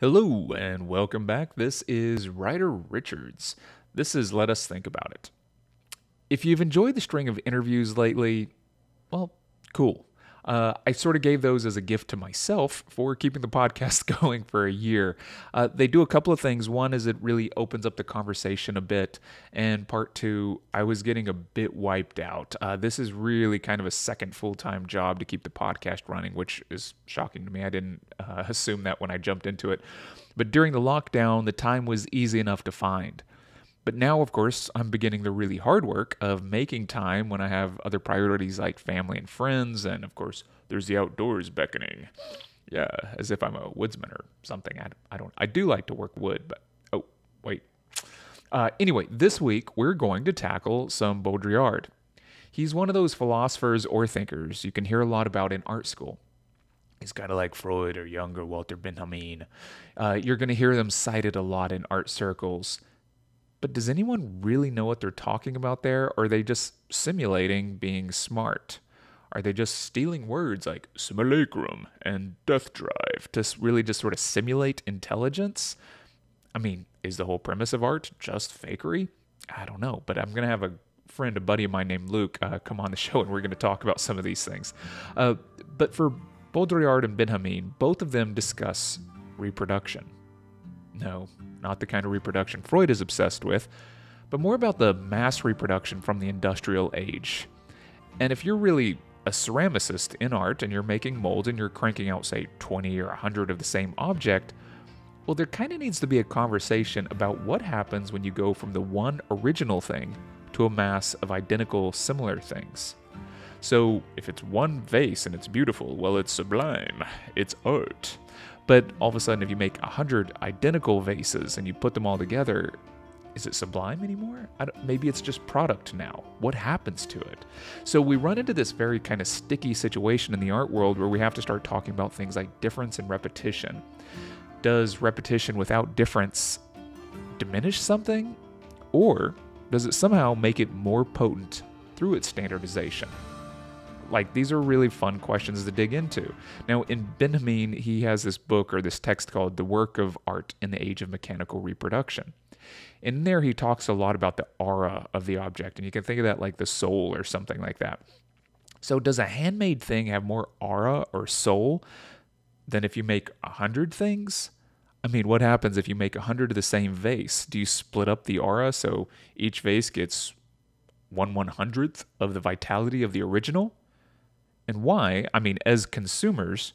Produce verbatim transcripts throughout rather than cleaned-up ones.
Hello and welcome back. This is Ryder Richards. This is Let Us Think About It. If you've enjoyed the string of interviews lately, well, cool. Uh, I sort of gave those as a gift to myself for keeping the podcast going for a year. Uh, they do a couple of things. One is it really opens up the conversation a bit. And part two, I was getting a bit wiped out. Uh, this is really kind of a second full-time job to keep the podcast running, which is shocking to me. I didn't uh, assume that when I jumped into it. But during the lockdown, the time was easy enough to find. But now, of course, I'm beginning the really hard work of making time when I have other priorities like family and friends, and of course, there's the outdoors beckoning. Yeah, as if I'm a woodsman or something. I, I don't. I do like to work wood, but oh wait. Uh, anyway, this week we're going to tackle some Baudrillard. He's one of those philosophers or thinkers you can hear a lot about in art school. He's kind of like Freud or Jung or Walter Benjamin. Uh, you're going to hear them cited a lot in art circles. But does anyone really know what they're talking about there? Or are they just simulating being smart? Are they just stealing words like simulacrum and death drive to really just sort of simulate intelligence? I mean, is the whole premise of art just fakery? I don't know, but I'm going to have a friend, a buddy of mine named Luke, uh, come on the show and we're going to talk about some of these things. Uh, but for Baudrillard and Benjamin, both of them discuss reproduction. No, not the kind of reproduction Freud is obsessed with, but more about the mass reproduction from the industrial age. And if you're really a ceramicist in art and you're making molds and you're cranking out, say, twenty or one hundred of the same object, well, there kind of needs to be a conversation about what happens when you go from the one original thing to a mass of identical similar things. So if it's one vase and it's beautiful, well, it's sublime, it's art. But all of a sudden, if you make one hundred identical vases and you put them all together, is it sublime anymore? I don't, maybe it's just product now. What happens to it? So we run into this very kind of sticky situation in the art world where we have to start talking about things like difference and repetition. Does repetition without difference diminish something? Or does it somehow make it more potent through its standardization? Like, these are really fun questions to dig into. Now, in Benjamin, he has this book or this text called The Work of Art in the Age of Mechanical Reproduction. In there, he talks a lot about the aura of the object, and you can think of that like the soul or something like that. So does a handmade thing have more aura or soul than if you make one hundred things? I mean, what happens if you make one hundred of the same vase? Do you split up the aura so each vase gets one one-hundredth of the vitality of the original? And why, I mean, as consumers,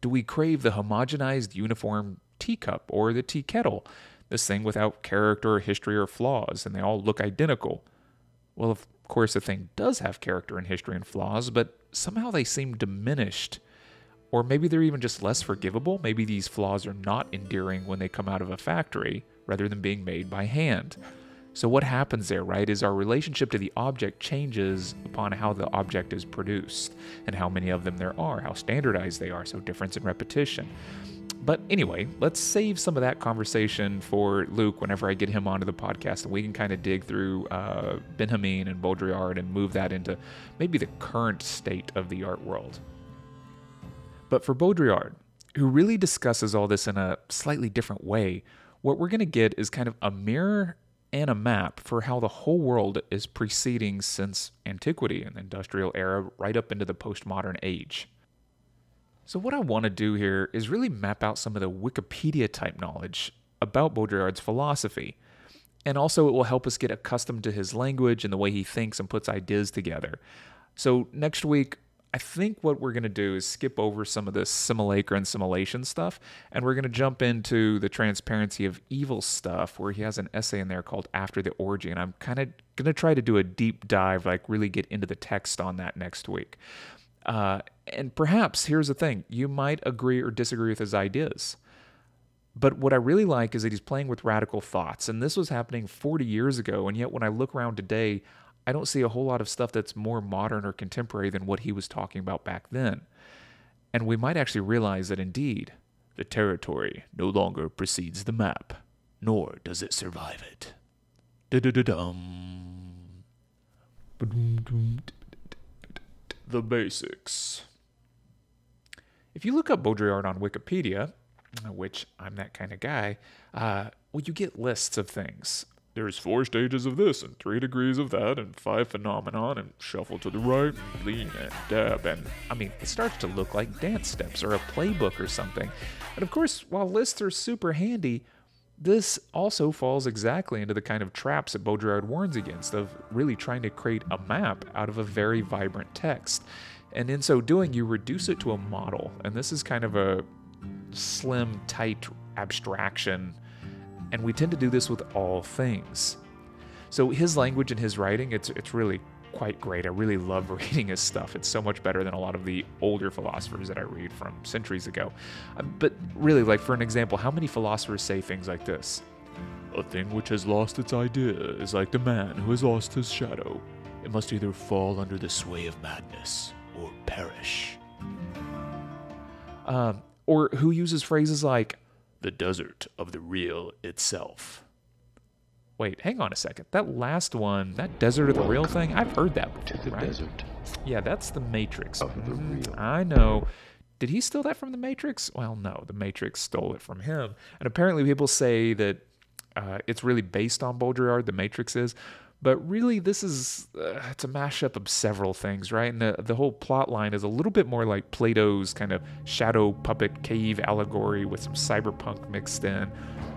do we crave the homogenized uniform teacup or the tea kettle, this thing without character or history or flaws, and they all look identical? Well, of course, the thing does have character and history and flaws, but somehow they seem diminished, or maybe they're even just less forgivable. Maybe these flaws are not endearing when they come out of a factory rather than being made by hand. So what happens there, right, is our relationship to the object changes upon how the object is produced and how many of them there are, how standardized they are, so difference and repetition. But anyway, let's save some of that conversation for Luke whenever I get him onto the podcast, and we can kind of dig through uh, Benjamin and Baudrillard and move that into maybe the current state of the art world. But for Baudrillard, who really discusses all this in a slightly different way, what we're going to get is kind of a mirror and a map for how the whole world is preceding since antiquity and the industrial era right up into the postmodern age. So what I want to do here is really map out some of the Wikipedia-type knowledge about Baudrillard's philosophy, and also it will help us get accustomed to his language and the way he thinks and puts ideas together. So next week, I think what we're going to do is skip over some of the simulacra and simulation stuff, and we're going to jump into the Transparency of Evil stuff, where he has an essay in there called After the Orgy, and I'm kind of going to try to do a deep dive, like really get into the text on that next week. Uh, and perhaps, here's the thing, you might agree or disagree with his ideas. But what I really like is that he's playing with radical thoughts, and this was happening forty years ago, and yet when I look around today, I don't see a whole lot of stuff that's more modern or contemporary than what he was talking about back then. And we might actually realize that indeed, the territory no longer precedes the map, nor does it survive it. Da-da-da-dum. The basics. If you look up Baudrillard on Wikipedia, which I'm that kind of guy, uh, well, you get lists of things. There's four stages of this, and three degrees of that, and five phenomenon, and shuffle to the right, and lean, and dab, and... I mean, it starts to look like dance steps or a playbook or something. And of course, while lists are super handy, this also falls exactly into the kind of traps that Baudrillard warns against, of really trying to create a map out of a very vibrant text. And in so doing, you reduce it to a model, and this is kind of a slim, tight abstraction, and we tend to do this with all things. So his language and his writing, it's, it's really quite great. I really love reading his stuff. It's so much better than a lot of the older philosophers that I read from centuries ago. But really, like for an example, how many philosophers say things like this? A thing which has lost its idea is like the man who has lost his shadow. It must either fall under the sway of madness or perish. Um, or who uses phrases like, the desert of the real itself. Wait, hang on a second. That last one, that desert of the real thing, I've heard that before, to the right? Desert. Yeah, that's The Matrix. Of the real. I know. Did he steal that from The Matrix? Well, no, The Matrix stole it from him. And apparently people say that uh, it's really based on Baudrillard, The Matrix is. But really, this is uh, it's a mashup of several things, right? And the, the whole plot line is a little bit more like Plato's kind of shadow puppet cave allegory with some cyberpunk mixed in.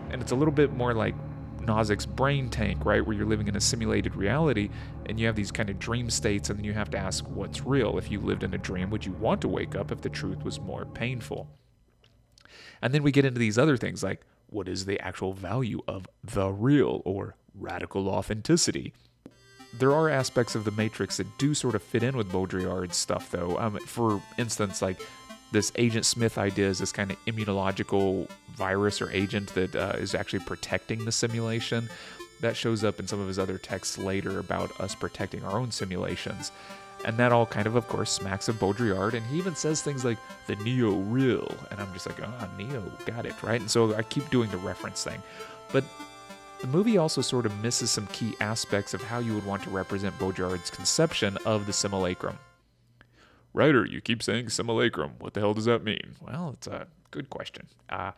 And it's a little bit more like Nozick's brain tank, right? Where you're living in a simulated reality and you have these kind of dream states, and then you have to ask what's real. If you lived in a dream, would you want to wake up if the truth was more painful? And then we get into these other things like, what is the actual value of the real or radical authenticity? There are aspects of The Matrix that do sort of fit in with Baudrillard's stuff, though. Um, for instance, like this Agent Smith idea is this kind of immunological virus or agent that uh, is actually protecting the simulation. That shows up in some of his other texts later about us protecting our own simulations. And that all kind of, of course, smacks of Baudrillard. And he even says things like, the Neo real. And I'm just like, ah, oh, Neo, got it, right? And so I keep doing the reference thing. But the movie also sort of misses some key aspects of how you would want to represent Baudrillard's conception of the simulacrum. Ryder, you keep saying simulacrum. What the hell does that mean? Well, it's a good question. Uh,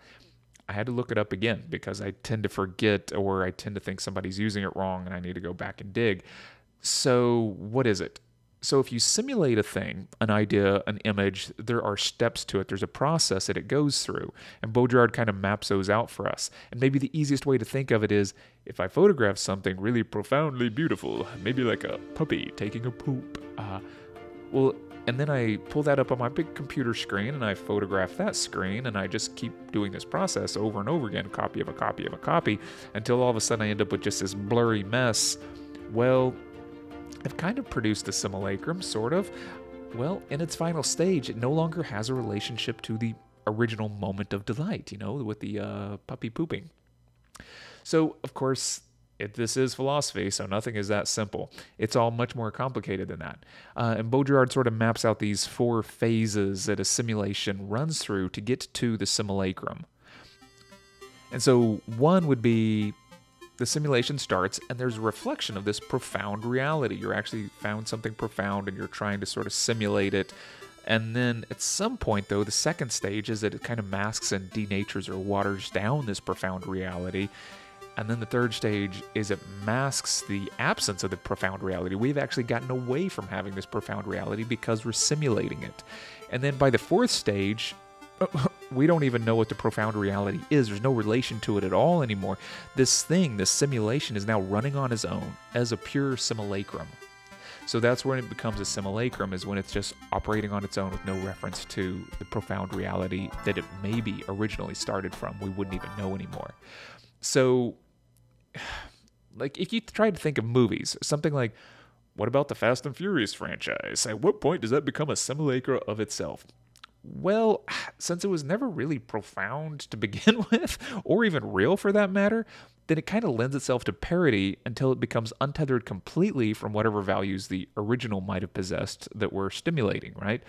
I had to look it up again because I tend to forget, or I tend to think somebody's using it wrong and I need to go back and dig. So what is it? So if you simulate a thing, an idea, an image, there are steps to it. There's a process that it goes through. And Baudrillard kind of maps those out for us. And maybe the easiest way to think of it is, if I photograph something really profoundly beautiful, maybe like a puppy taking a poop, uh, well, and then I pull that up on my big computer screen and I photograph that screen, and I just keep doing this process over and over again, copy of a copy of a copy, until all of a sudden I end up with just this blurry mess. Well, I've kind of produced the simulacrum, sort of. Well, in its final stage, it no longer has a relationship to the original moment of delight, you know, with the uh, puppy pooping. So, of course, it, this is philosophy, so nothing is that simple. It's all much more complicated than that. Uh, and Baudrillard sort of maps out these four phases that a simulation runs through to get to the simulacrum. And so one would be, the simulation starts, and there's a reflection of this profound reality. You're actually found something profound, and you're trying to sort of simulate it. And then at some point, though, the second stage is that it kind of masks and denatures or waters down this profound reality. And then the third stage is it masks the absence of the profound reality. We've actually gotten away from having this profound reality because we're simulating it. And then by the fourth stage, we don't even know what the profound reality is. There's no relation to it at all anymore. This thing, this simulation, is now running on its own as a pure simulacrum. So that's when it becomes a simulacrum, is when it's just operating on its own with no reference to the profound reality that it maybe originally started from. We wouldn't even know anymore. So, like, if you try to think of movies, something like, what about the Fast and Furious franchise? At what point does that become a simulacra of itself? Well, since it was never really profound to begin with, or even real for that matter, then it kind of lends itself to parody until it becomes untethered completely from whatever values the original might have possessed that we're stimulating, right?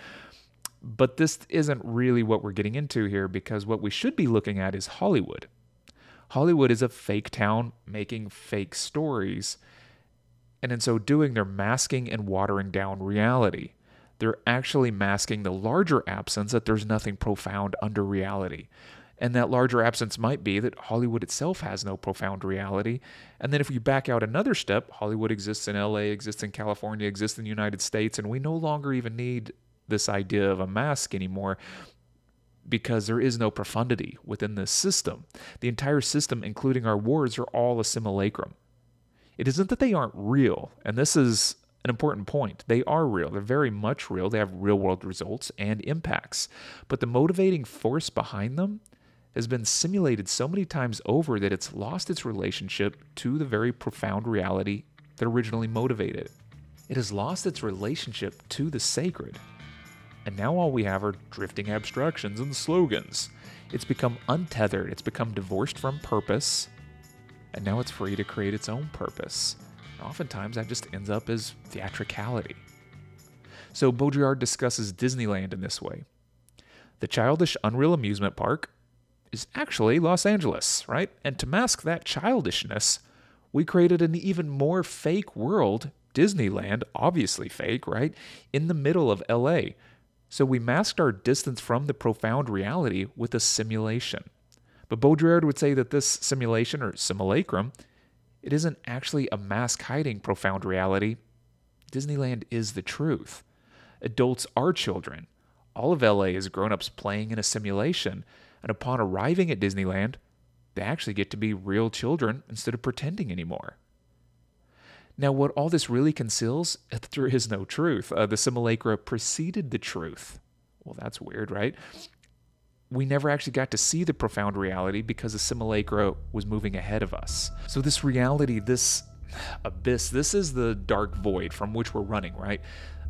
But this isn't really what we're getting into here, because what we should be looking at is Hollywood. Hollywood is a fake town making fake stories, and in so doing, they're masking and watering down reality. they're actually masking the larger absence that there's nothing profound under reality. And that larger absence might be that Hollywood itself has no profound reality. And then if we back out another step, Hollywood exists in L A, exists in California, exists in the United States, and we no longer even need this idea of a mask anymore, because there is no profundity within this system. The entire system, including our wars, are all a simulacrum. It isn't that they aren't real, and this is an important point. They are real. They're very much real. They have real-world results and impacts. But the motivating force behind them has been simulated so many times over that it's lost its relationship to the very profound reality that originally motivated it. It has lost its relationship to the sacred. And now all we have are drifting abstractions and slogans. It's become untethered, it's become divorced from purpose, and now it's free to create its own purpose. And oftentimes that just ends up as theatricality. So Baudrillard discusses Disneyland in this way. The childish unreal amusement park is actually Los Angeles, right? And to mask that childishness, we created an even more fake world, Disneyland, obviously fake, right? In the middle of L A. So we masked our distance from the profound reality with a simulation. But Baudrillard would say that this simulation, or simulacrum, it isn't actually a mask hiding profound reality. Disneyland is the truth. Adults are children. All of L A is grown-ups playing in a simulation, and upon arriving at Disneyland, they actually get to be real children instead of pretending anymore. Now, what all this really conceals is that there is no truth. Uh, the simulacra preceded the truth. Well, that's weird, right? We never actually got to see the profound reality because the simulacra was moving ahead of us. So this reality, this abyss, this is the dark void from which we're running, right?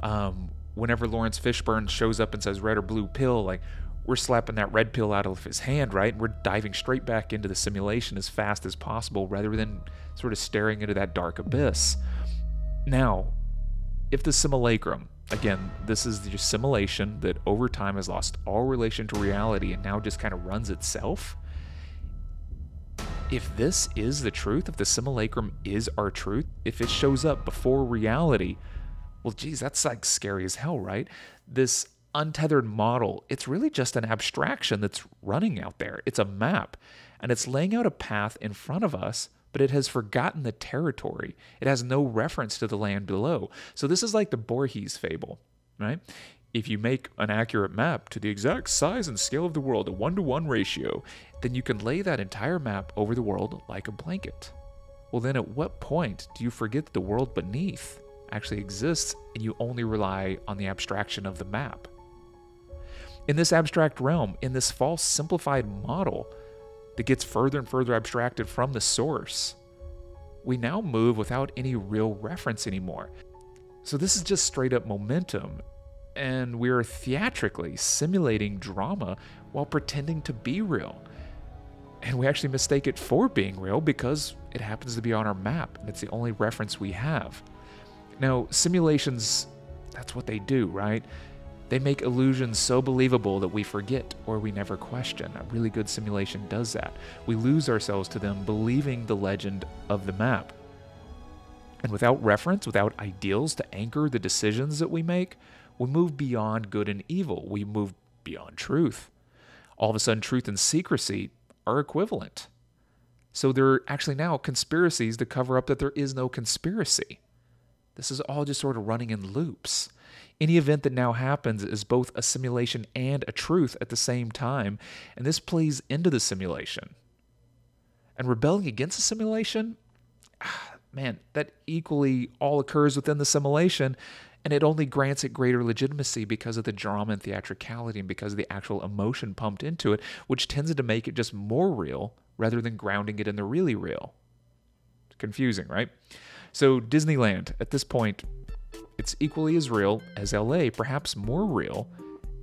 Um, whenever Lawrence Fishburne shows up and says red or blue pill, like, we're slapping that red pill out of his hand, right? We're diving straight back into the simulation as fast as possible rather than sort of staring into that dark abyss. Now, if the simulacrum, again, this is the simulation that over time has lost all relation to reality and now just kind of runs itself. If this is the truth, if the simulacrum is our truth, if it shows up before reality, well, geez, that's like scary as hell, right? This untethered model, it's really just an abstraction that's running out there. It's a map, and it's laying out a path in front of us, but it has forgotten the territory. It has no reference to the land below. So this is like the Borges fable, right? If you make an accurate map to the exact size and scale of the world, a one-to-one ratio, then you can lay that entire map over the world like a blanket. Well, then at what point do you forget that the world beneath actually exists and you only rely on the abstraction of the map? In this abstract realm, in this false simplified model that gets further and further abstracted from the source, we now move without any real reference anymore. So this is just straight up momentum, and we are theatrically simulating drama while pretending to be real. And we actually mistake it for being real because it happens to be on our map. It's the only reference we have. Now, simulations, that's what they do, right? They make illusions so believable that we forget or we never question. A really good simulation does that. We lose ourselves to them, believing the legend of the map. And without reference, without ideals to anchor the decisions that we make, we move beyond good and evil. We move beyond truth. All of a sudden, truth and secrecy are equivalent. So there are actually now conspiracies to cover up that there is no conspiracy. This is all just sort of running in loops. Any event that now happens is both a simulation and a truth at the same time, and this plays into the simulation. And rebelling against the simulation, man, that equally all occurs within the simulation, and it only grants it greater legitimacy because of the drama and theatricality and because of the actual emotion pumped into it, which tends to make it just more real rather than grounding it in the really real. It's confusing, right? So Disneyland, at this point, it's equally as real as L A, perhaps more real,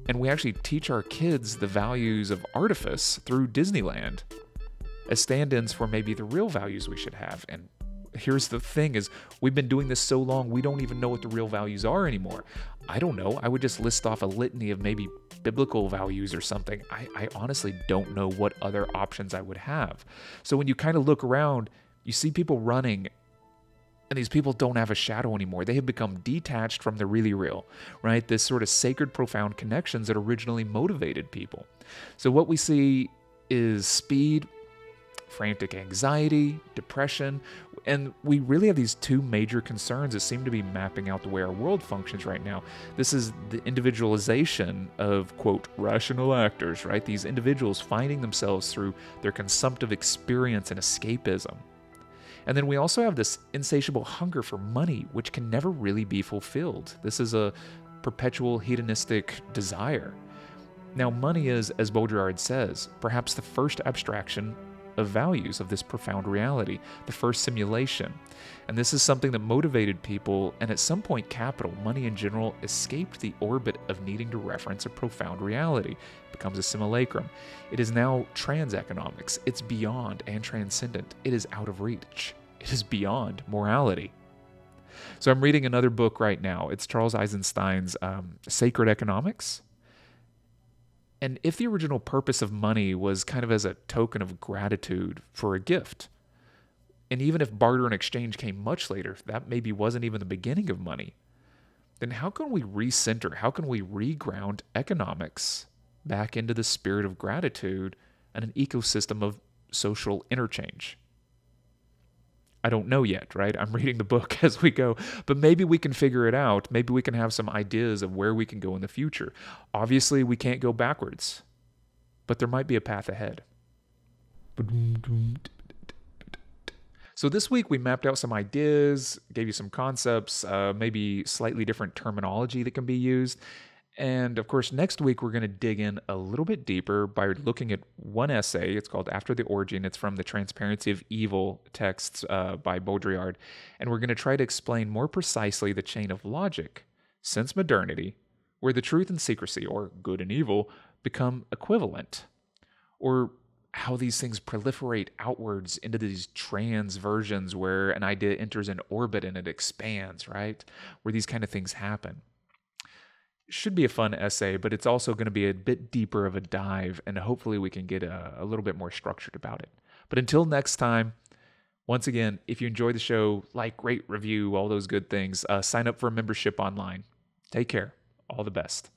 and we actually teach our kids the values of artifice through Disneyland as stand-ins for maybe the real values we should have. And here's the thing is, we've been doing this so long, we don't even know what the real values are anymore. I don't know. I would just list off a litany of maybe biblical values or something. I, I honestly don't know what other options I would have. So when you kind of look around, you see people running And these people don't have a shadow anymore. They have become detached from the really real, right? This sort of sacred, profound connections that originally motivated people. So what we see is speed, frantic anxiety, depression, and we really have these two major concerns that seem to be mapping out the way our world functions right now. This is the individualization of, quote, rational actors, right? These individuals finding themselves through their consumptive experience and escapism. And then we also have this insatiable hunger for money, which can never really be fulfilled. This is a perpetual hedonistic desire. Now, money is, as Baudrillard says, perhaps the first abstraction of values of this profound reality, the first simulation. And this is something that motivated people, and at some point capital, money in general, escaped the orbit of needing to reference a profound reality. It becomes a simulacrum. It is now trans economics. It's beyond and transcendent. It is out of reach. It is beyond morality. So I'm reading another book right now. It's Charles Eisenstein's um, Sacred Economics. And if the original purpose of money was kind of as a token of gratitude for a gift, and even if barter and exchange came much later, that maybe wasn't even the beginning of money, then how can we recenter, how can we reground economics back into the spirit of gratitude and an ecosystem of social interchange? I don't know yet, right? I'm reading the book as we go, but maybe we can figure it out. Maybe we can have some ideas of where we can go in the future. Obviously, we can't go backwards, but there might be a path ahead. So this week, we mapped out some ideas, gave you some concepts, uh, maybe slightly different terminology that can be used. And of course, next week, we're going to dig in a little bit deeper by looking at one essay. It's called After the Origin. It's from the Transparency of Evil texts uh, by Baudrillard. And we're going to try to explain more precisely the chain of logic since modernity, where the truth and secrecy, or good and evil, become equivalent, or how these things proliferate outwards into these trans versions where an idea enters an orbit and it expands, right? Where these kind of things happen. Should be a fun essay, but it's also going to be a bit deeper of a dive, and hopefully we can get a, a little bit more structured about it. But until next time, once again, if you enjoy the show, like, rate, review, all those good things, uh, sign up for a membership online. Take care. All the best.